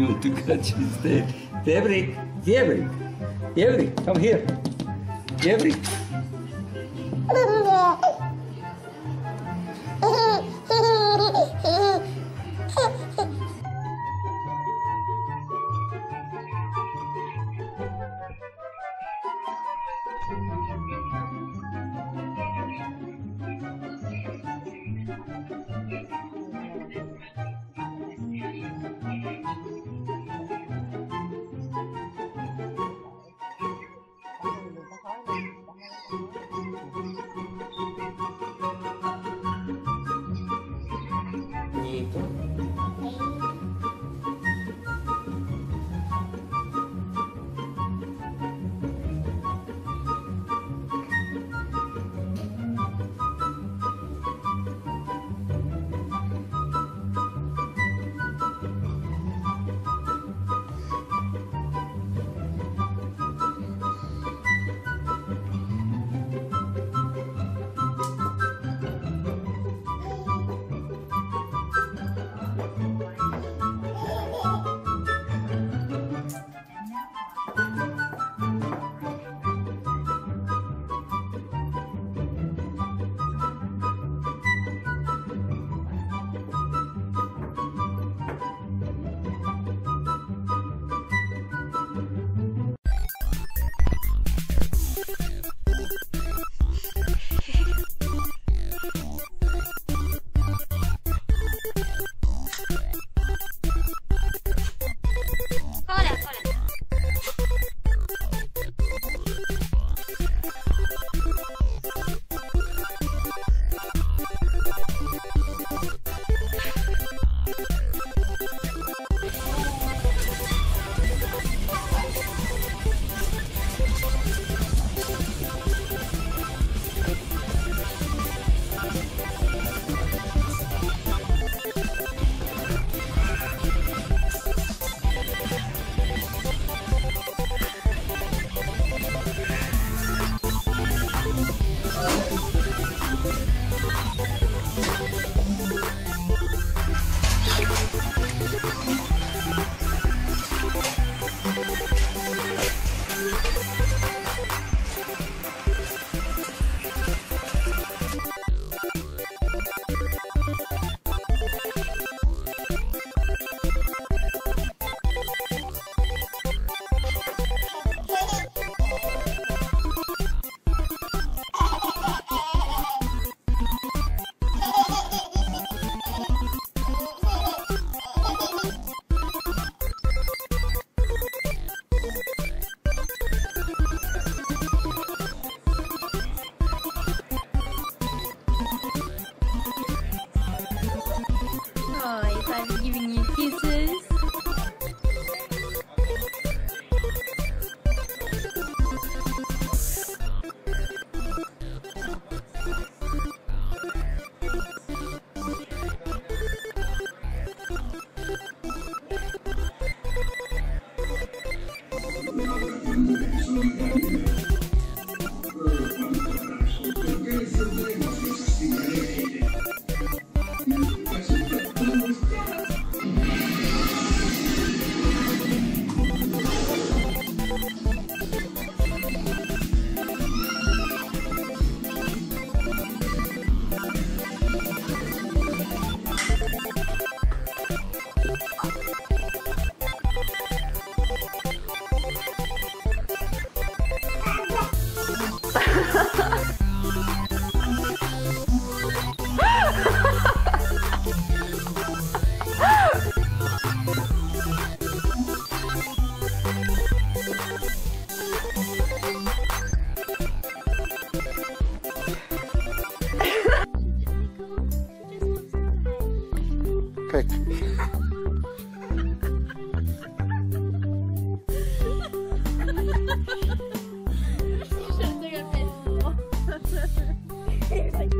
you to catch his tail. Debrick, Debrick, Debrick, come here. Debrick. It's like